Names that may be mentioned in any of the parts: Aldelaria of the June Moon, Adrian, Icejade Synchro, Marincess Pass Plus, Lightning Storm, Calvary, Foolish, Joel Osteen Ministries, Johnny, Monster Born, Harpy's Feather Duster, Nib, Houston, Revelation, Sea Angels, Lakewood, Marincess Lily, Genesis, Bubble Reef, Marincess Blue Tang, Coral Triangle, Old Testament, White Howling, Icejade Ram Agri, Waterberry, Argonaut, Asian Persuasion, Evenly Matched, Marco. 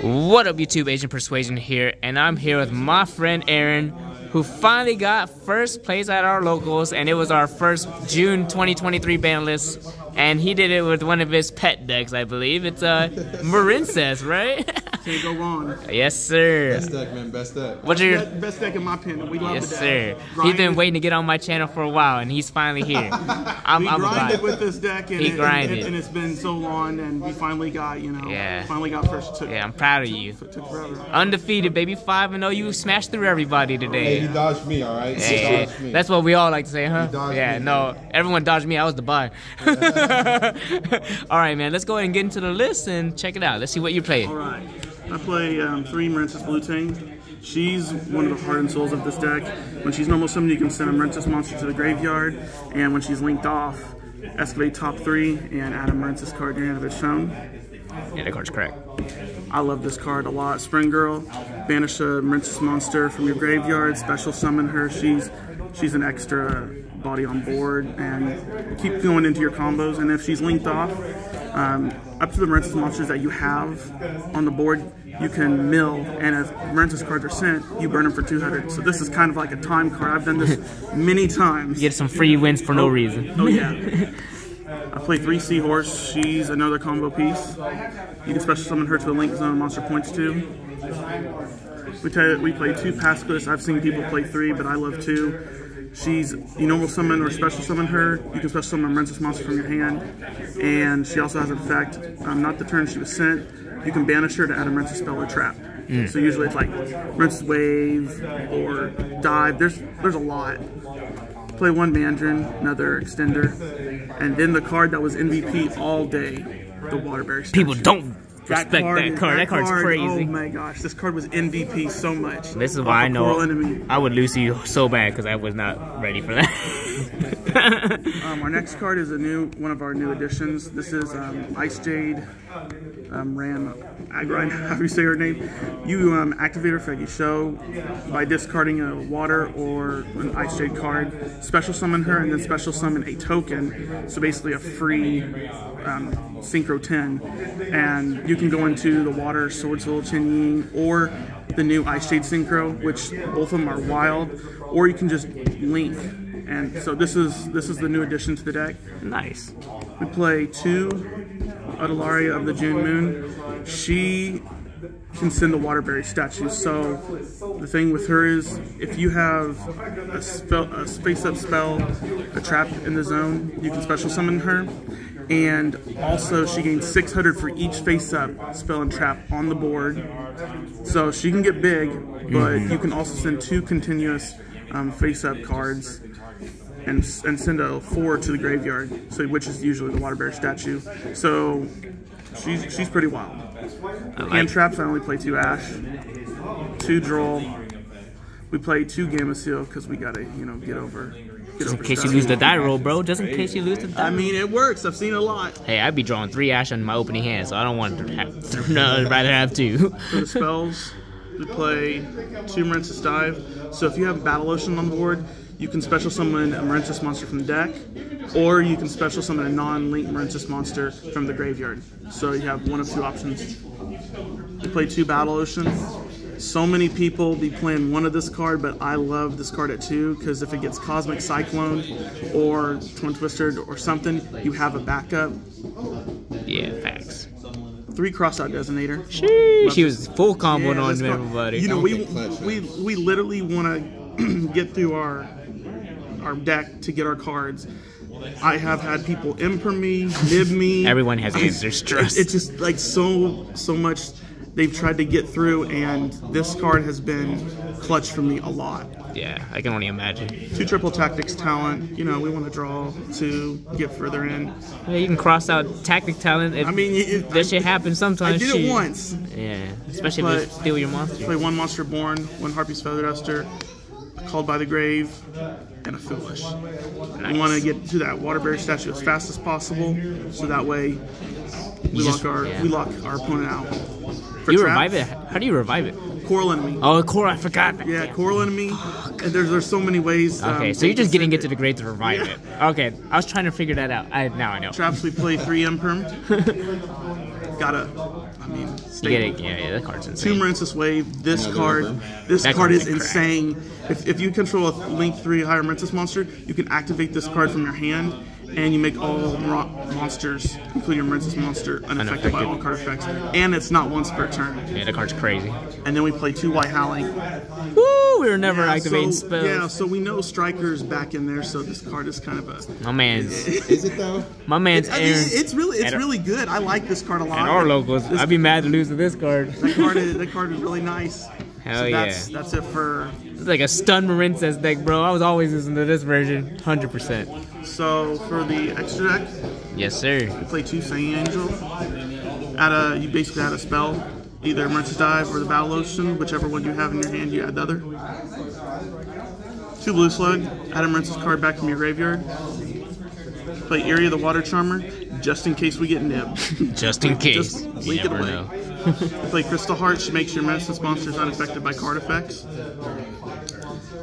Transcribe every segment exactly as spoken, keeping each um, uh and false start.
What up YouTube, Asian Persuasion here, and I'm here with my friend Aaron, who finally got first place at our locals, and it was our first June twenty twenty-three ban list, and he did it with one of his pet decks, I believe. It's uh, Marincess, right? Can't go wrong. Yes, sir. Best deck, man. Best deck. What's your best, best deck in my opinion? We love yes, the deck. Yes, sir. He's been waiting to get on my channel for a while, and he's finally here. I'm, we I'm grinded with this deck, and, he it, grinded. And, and it's been so long, and we finally got, you know, yeah. finally got first. Took, yeah, I'm proud of you. Took, took forever. Undefeated, baby, five and oh. You smashed through everybody today. Hey, you dodged me, all right. Hey, dodged me. That's what we all like to say, huh? Yeah, me, no, man. Everyone dodged me. I was the buy. All right, man. Let's go ahead and get into the list and check it out. Let's see what you played. All right. I play um, three Marincess Blue Tang. She's one of the heart and souls of this deck. When she's normal summoned, you can send a Marincess monster to the graveyard, and when she's linked off, excavate top three and add a Marincess card to your hand if it's shown. Yeah, that card's cracked. I love this card a lot. Spring Girl, banish a Marincess monster from your graveyard, special summon her. She's she's an extra body on board, and keep going into your combos. And if she's linked off, um, up to the Marincess monsters that you have on the board, you can mill, and if Marincess cards are sent, you burn them for two hundred. So this is kind of like a time card. I've done this many times. Get some free wins for no reason. Oh yeah. I play three Seahorse. She's another combo piece. You can special summon her to the link zone monster points to. We, we play two Pass Plus. I've seen people play three, but I love two. She's, you normal summon or special summon her. You can special summon a Marincess monster from your hand. And she also has an effect, um, not the turn she was sent. You can banish her to add a Marincess spell or trap. Mm. So usually it's like Marincess Wave or Dive. There's there's a lot. Play one Mandarin, another extender. And then the card that was M V P all day, the Waterberry statue. People don't respect that card. That, card. That, that card's card, crazy. Oh my gosh, this card was M V P so much. This is why I know enemy. I would lose to you so bad because I was not ready for that. um, our next card is a new one of our new additions. This is um, Icejade um, Ram Agri. How do you say her name? You um, activate her effect you show by discarding a water or an Icejade card. Special summon her and then special summon a token. So basically a free um, Synchro ten, and you can go into the water Swordsoul Chengying or the new Icejade Synchro, which both of them are wild, or you can just link. And so this is this is the new addition to the deck. Nice. We play two Aldelaria of the June Moon. She can send the Waterberry statue. So the thing with her is, if you have a spell, a space up spell, a trap in the zone, you can special summon her. And also she gains six hundred for each face up spell and trap on the board. So she can get big, but mm-hmm. you can also send two continuous um, face up cards and, and send a four to the graveyard, so which is usually the Waterberry statue. So she's, she's pretty wild. Like and traps, I only play two Ash, two Droll. We play two Gamma Seal because we gotta, you know, get over. Just in case you lose the die roll, bro. Just in case you lose the die roll. I mean, it works. I've seen a lot. Hey, I'd be drawing three Ash on my opening hand, so I don't want to have th no, I'd rather have two. For the spells, we play two Marincess Dive. So if you have Battle Ocean on the board, you can special summon a Marincess monster from the deck, or you can special summon a non-linked Marincess monster from the graveyard. So you have one of two options. We play two Battle Oceans. So many people be playing one of this card, but I love this card at two, because if it gets Cosmic Cyclone or Twin Twister or something, you have a backup. Yeah, facts. Three Crossout Designator. She, she was full comboing yeah, on everybody. You know, we, we, we literally want to get through our, our deck to get our cards. I have had people imper me, nib me. Everyone has answers, trust. It's just like so, so much. They've tried to get through, and this card has been clutch for me a lot. Yeah, I can only imagine. Two Triple Tactics Talent. You know, we want to draw to get further in. Yeah, you can cross out Tactic Talent. If I mean, it, that I, shit happens sometimes. I did shit. it once. Yeah, especially but if you steal your monster. Play one Monster Born, one Harpy's Feather Duster, Called by the Grave, and a Foolish. Nice. We want to get to that Waterberry statue as fast as possible, so that way we just, lock our yeah. we lock our opponent out. For you traps, revive it? How do you revive it? Coral enemy. Oh, coral! I forgot that. Yeah, yeah. Coral enemy. Fuck. And there's there's so many ways. Okay, um, so you're just getting it to the grave to revive yeah. it. Okay, I was trying to figure that out. I now I know. Traps. We play three Imperm. gotta, I mean, stay. Yeah, yeah, yeah, that card's insane. Two Marincess Wave, this yeah, card, this that card is insane. If, if you control a Link three higher Marincess monster, you can activate this card from your hand, and you make all monsters, including your Marincess monster, unaffected by all card effects. And it's not once per turn. Yeah, that card's crazy. And then we play two White Howling. Woo! We were never yeah, activating so, spells. Yeah, so we know Striker's back in there, so this card is kind of a... My man's... Is it though? My man's Aaron. I mean, it's really, it's really good. I like this card a lot. And our locals. This, I'd be mad to lose to this card. That card is, that card is really nice. Hell so yeah. That's, that's it for... It's like a stun Marincess deck, bro. I was always listening to this version, one hundred percent. So for the extra deck, yes sir. You play two Sea Angels. Add a, you basically add a spell, either Marincess Dive or the Battle Ocean, whichever one you have in your hand, you add the other. Two Blue Slug. Add a Marincess card back from your graveyard. Play Eerie the Water Charmer, just in case we get Nib. Just in case. Just link it away. Know. Play Crystal Heart, she makes your Marincess monsters unaffected by card effects.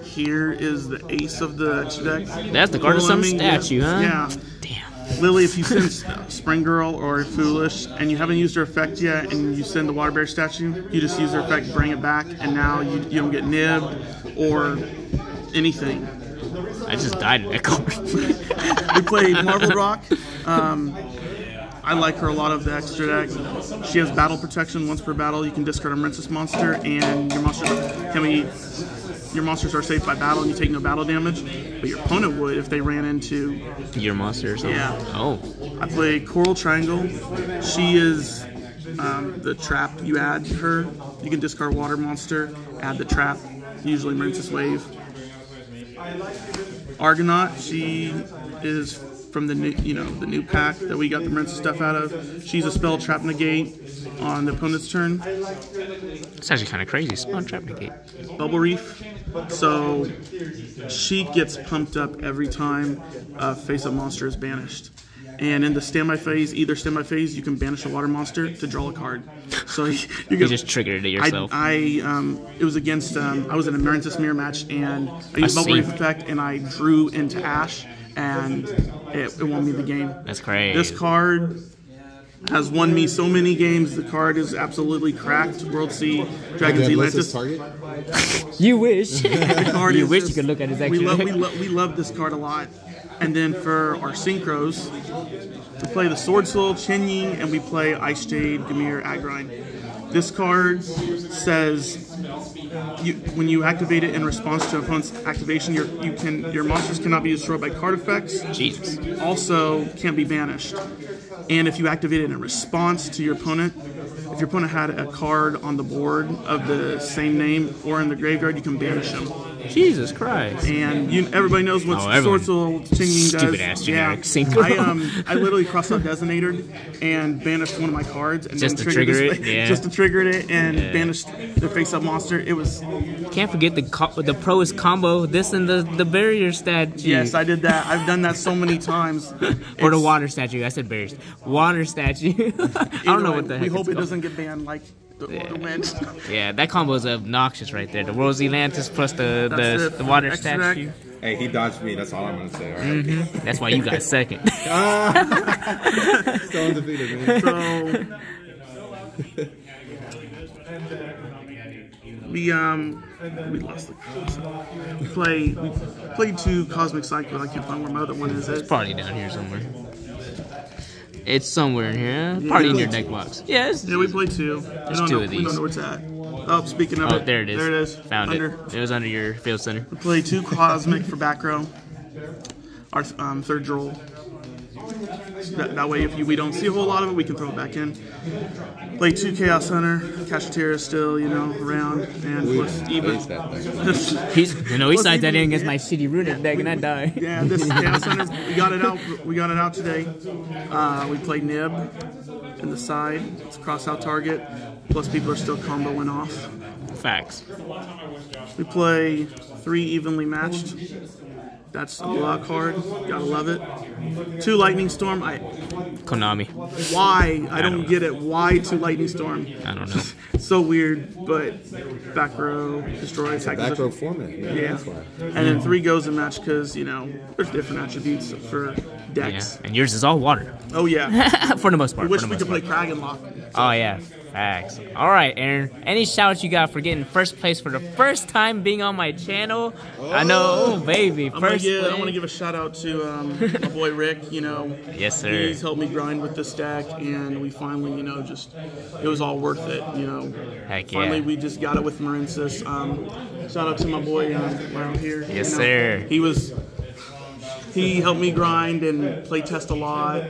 Here is the ace of the extra deck. That's the card of some statue, huh? Yeah. Damn. Lily, if you send Spring Girl or Foolish, and you haven't used her effect yet, and you send the Waterberry statue, you just use her effect, bring it back, and now you, you don't get nibbed or anything. I just died in that card. We played Marble Rock. Um... I like her a lot of the extra deck. She has battle protection. Once per battle, you can discard a Marincess monster, and your monsters can be, your monsters are safe by battle, and you take no battle damage. But your opponent would if they ran into your monster or something. Yeah. Oh. I play Coral Triangle. She is um, the trap. You add her. You can discard water monster. Add the trap. Usually Marincess Wave. Argonaut. She is from the new, you know, the new pack that we got the Marincess stuff out of. She's a spell, trap negate on the opponent's turn. It's actually kind of crazy. Spell, trap negate. Bubble Reef. So she gets pumped up every time a face-up monster is banished. And in the standby phase, either standby phase, you can banish a water monster to draw a card. So you, you, get, you just triggered it yourself. I, I um, it was against um, I was in a Marincess mirror match, and I used I Bubble Reef effect, and I drew into Ash. And it, it won me the game. That's crazy. This card has won me so many games. The card is absolutely cracked. World Sea, Dragon's Atlantis. You wish. The card you is wish just, you could look at his actual. We love, we, lo we love this card a lot. And then for our synchros, we play the Swordsoul Chengying, and we play Icejade Ram Agri. This card says you, when you activate it in response to opponent's activation, your you can your monsters cannot be destroyed by card effects. Jesus. Also can't be banished. And if you activate it in response to your opponent, if your opponent had a card on the board of the same name or in the graveyard, you can banish them. Jesus Christ! And you, everybody knows what oh, Swordsoul Chengying does. Stupid ass generic synchro. I um, I literally Crossout Designator and banished one of my cards and just then to trigger it. Yeah. Just to trigger it and yeah. banished the face-up monster. It was. Can't forget the co the pro's combo. This and the the barrier statue. Yes, I did that. I've done that so many times. Or the water statue. I said barrier. Water statue. I don't know way, what the heck. We hope it called. Doesn't get banned. Like. The, yeah. The yeah, that combo is obnoxious right there. The World's Atlantis plus the the, the water statue. Deck. Hey, he dodged me. That's all I'm gonna say. All right. Mm-hmm. That's why you got second. So undefeated, man. So we um we lost the we play we played two Cosmic Cyclone. I can't find where my other one is. It's probably down here somewhere. It's somewhere in here. Yeah, probably in your deck box. Yes. Yeah, yeah, we played two. There's two know, of these. We don't know where it's at. Oh, speaking of oh, it. there it is. There it is. Found under. it. It was under your field center. We played two Cosmic for back row. Our um, third droll. So that, that way, if you, we don't see a whole lot of it, we can throw it back in. Play two Chaos Hunter. Cacheteer is still, you know, around. And plus even. He's, you know, he signed that in against my shitty runic yeah, deck, we, and I die. Yeah, this Chaos Hunter, we got it out. We got it out today. Uh, we played Nib in the side. It's a cross-out target. Plus, people are still comboing off. Facts. We play three Evenly Matched. That's a block card. Gotta love it. Two Lightning Storm. I. Konami. Why? I, I don't, don't get it. Why two Lightning Storm? I don't know. So weird, but back row, destroy, attack. Back row format. Yeah. yeah. That's why. And then three goes in match because, you know, there's different attributes for decks. Yeah. And yours is all water. Oh, yeah. For the most part. I wish we could play Crag and Lock. So. Oh, yeah. Facts. All right, Aaron. Any shout-outs you got for getting first place for the first time being on my channel? Oh. I know, oh, baby. First gonna give, place. I want to give a shout-out to um, my boy Rick. You know, yes, sir. He's helped me grind with this deck, and we finally, you know, just it was all worth it. You know, heck yeah. Finally, we just got it with Marincess. Um, shout-out to my boy uh, around here. Yes, you know, sir. He was. He helped me grind and play test a lot.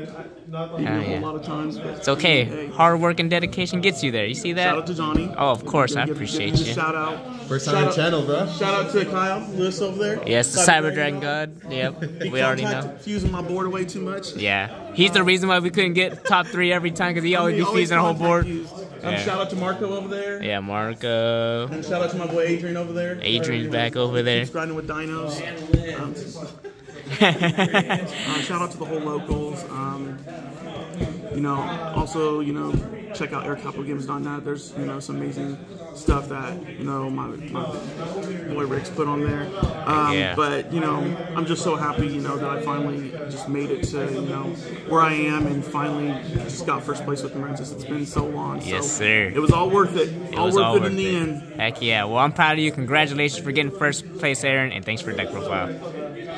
Oh, yeah. A lot of times, it's okay. Hey. Hard work and dedication gets you there. You see that? Shout out to Johnny. Oh, of course. I appreciate you. Shout out. First time on channel, bro. Shout out to Kyle Lewis over there. Yes, the Cyber Dragon God. Yep. We already know. Fusing my board away too much. Yeah. He's the reason why we couldn't get top three every time because he always be fusing the whole board. Um, yeah. Shout out to Marco over there. Yeah, Marco. And shout out to my boy Adrian over there. Adrian's back over there. He's grinding with dinos. Um, uh, shout out to the whole locals. Um, you know, also, you know, check out air capital games dot net. There's, you know, some amazing stuff that, you know, my, my boy Rick's put on there. Um, yeah. But, you know, I'm just so happy, you know, that I finally just made it to, you know, where I am and finally just got first place with the Marincess. It's been so long. Yes, so sir. It was all worth it. It all was worth all it worth in it. the end. Heck yeah. Well, I'm proud of you. Congratulations for getting first place, Aaron, and thanks for your deck profile.